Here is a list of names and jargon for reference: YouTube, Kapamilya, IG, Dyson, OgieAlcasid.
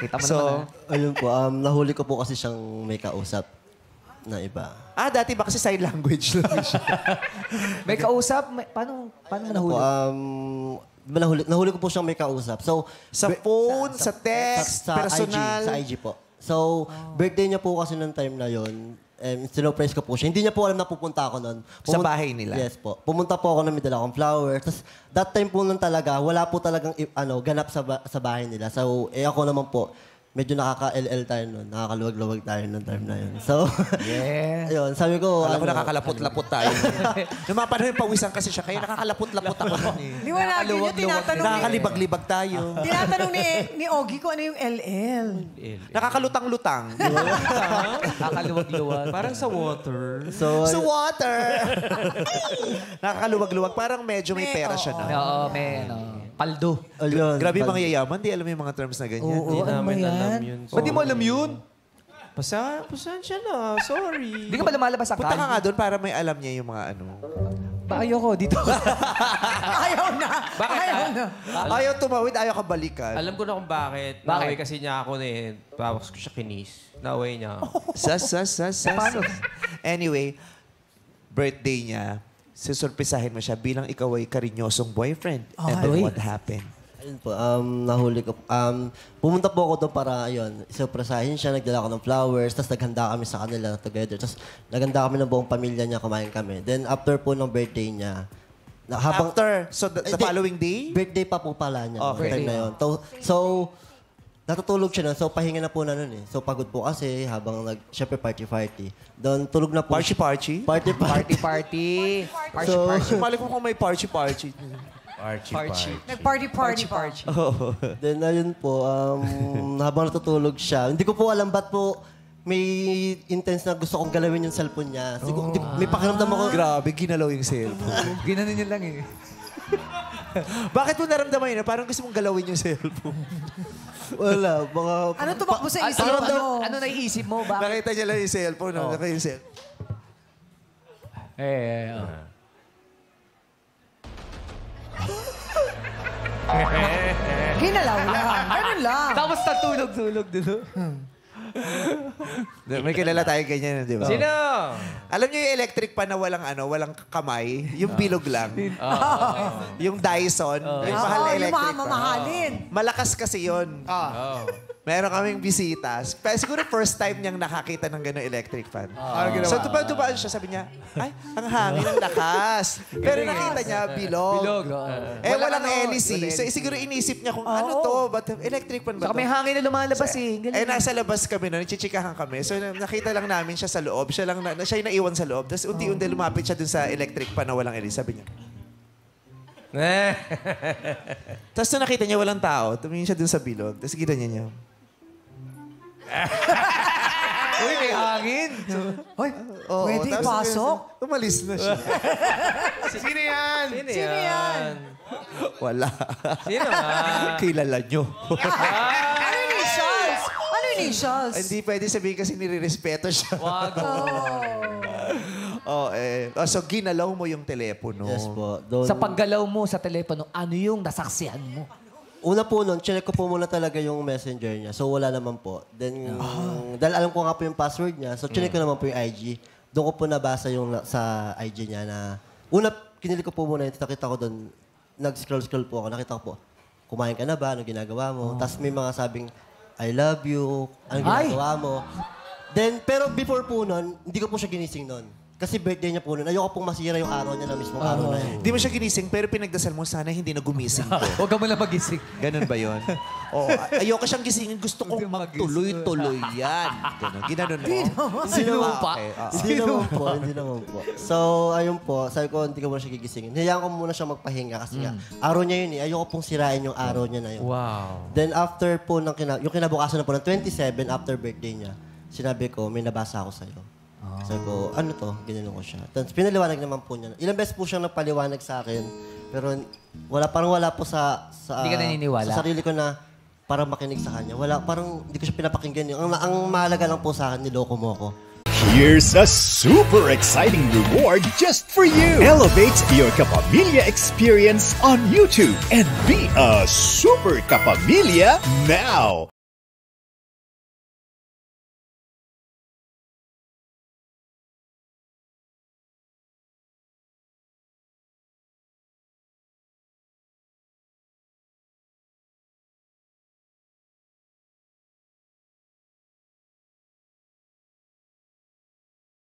Kita mo so, ayun po, nahuli ko po kasi siyang may kausap na iba. Ah, dati ba kasi sign language lang siya? May kausap? May, paano nahuli? Po, nahuli ko po siyang may kausap. So, sa phone, sa text, sa personal? IG, sa IG po. So, birthday niya po kasi ng time na yon. Sinoprise ko po siya. Hindi niya po alam na pupunta ako nun. Sa bahay nila? Yes po. Pumunta po ako na may dala akong flowers. Tapos, that time po nun talaga, wala po talagang ganap sa bahay nila. So, ako naman po, medyo nakaka-LL tayo nun. Nakakaluwag-luwag tayo nung time na yun. So, yeah. Yun, sabi ko, alam ko nakakalapot-lapot tayo. Naman yung pawisan kasi siya. Kaya nakakalapot-lapot ako nun eh. Liwanagin niyo, tinatanong ni... Nakakalibag-libag tayo. Tinatanong ni Ogie ko ano yung LL. Nakakalutang-lutang. Nakakaluwag-luwag. Parang sa water. Sa water! Nakakaluwag-luwag. Parang medyo may pera siya na. Oo, may paldo. Grabe yung mga yayaman. Di alam yung mga terms na ganyan. Di namin alam yun. Ba't di mo alam yun? Pasan siya na. Sorry. Di ka ba lumalabas akal? Punta ka nga doon para may alam niya yung mga ano. Ayoko dito. Ayaw na. Bakit? Ayaw tumawid. Ayaw ka balikan. Alam ko na kung bakit. Naway kasi niya ako na eh. Tapos ko siya kinis. Naway niya. Anyway, birthday niya. Sisurpisahin mo siya bilang ikaw ay karinyosong boyfriend. Oh, and then what happened? Ayun po, nahuli ko. Pumunta po ako doon para, ayun, surprisahin siya. Nagdala ko ng flowers, tapos naghanda kami sa kanila together. Tapos naghanda kami ng buong pamilya niya, kumain kami. Then after po ng birthday niya, after? So the following day? Birthday pa po pala niya. Okay. Time na yun. So natutulog siya na, so pahinga na po na nun eh. So pagod po kasi habang siyempre party-party. Doon tulog na po. Party-party? Party-party. Party-party. Mali ko kung may party-party. Party-party. Nag-party-party-party. Oo. Then ayun po, habang natutulog siya, hindi ko po alam ba't po may intense na gusto kong galawin yung cellphone niya. May pakiramdam ako. Grabe, ginalaw yung cellphone. Ginanon niya lang eh. Bakit mo naramdaman yun? Parang gusto mong galawin yung cellphone. Wala, baka... Ano tumakbo sa isip mo? Ano naiisip mo? Nakita niya lang yung cellphone. Nakita yung cellphone. Hinalaw lang. Ganun lang. Tapos natulog-tulog dito. May kilala tayo ganyan, di ba? Sino? Alam niyo yung electric pa na walang kamay? Yung bilog lang. Yung Dyson. Yung mahal na electric pa. Malakas kasi yun. Meron kaming bisitas. Pero siguro first time niyang nakakita ng gano'ng electric fan. So tupad-tupaan siya, sabi niya, ay, ang hangin ang lakas. Pero nakita niya, bilog. Eh, walang hélice. So siguro inisip niya kung ano to, electric fan ba to? Saka may hangin na lumalabas eh. Eh, nasa labas kami nun, chichikahan kami. So nakita lang namin siya sa loob. Siya yung naiwan sa loob. Tapos unti-unti lumapit siya dun sa electric fan na walang hélice. Sabi niya, tapos nung nakita niya walang tao, tumingin siya dun sa bilog. Tapos kita niya. Uy, may hangin! Uy, pwede ipasok? Umalis na siya. Sino yan? Sino yan? Wala. Sino ba? Kilala nyo. Ano yung initials? Ano yung initials? Hindi pwede sabihin kasi nire-respeto siya. Wago. So ginalaw mo yung telepono. Yes po. Sa paggalaw mo sa telepono, ano yung nasaksihan mo? Una po nun, check ko po muna talaga yung messenger niya. So, wala naman po. Then, dahil alam ko nga po yung password niya, so check ko naman po yung IG. Doon ko po nabasa yung sa IG niya na... Una, kinili ko po muna yun. Nakita ko doon, nag-scroll-scroll po ako. Nakita ko po, kumain ka na ba? Anong ginagawa mo? Tapos may mga sabing, I love you. Anong ginagawa mo? Then, pero before po nun, hindi ko po siya ginising nun. Kasi birthday niya po nun. Ayoko pong masira yung araw niya na mismo araw na yun. Hindi mo siya ginising, pero pinagdasal mo, sana hindi na gumising ko. Huwag ka mo lang magising. Ganun ba yun? Oo. Ayoko siyang gisingin. Gusto kong tuloy-tuloy yan. Ginanon mo? Hindi naman po. So, ayun po. Sabi ko, hindi ko muna siya gigisingin. Hayaan ko muna siya magpahinga kasi nga. Araw niya yun eh. Ayoko pong sirain yung araw niya na yun. Wow. Then after po, yung kinabukasan na po ng 27, after birthday niya, sinabi ko, may nabasa ako sa'yo. Sabi ko, ano to? Ganyan ko siya. Tapos pinaliwanag naman po niya. Ilang beses po siyang napaliwanag sa akin. Pero parang wala po sa sarili ko na parang makinig sa kanya. Wala, parang hindi ko siya pinapakinggan. Ang mahalaga lang po sa akin, niloko mo ako. Here's a super exciting reward just for you. Elevate your Kapamilya experience on YouTube and be a super Kapamilya now.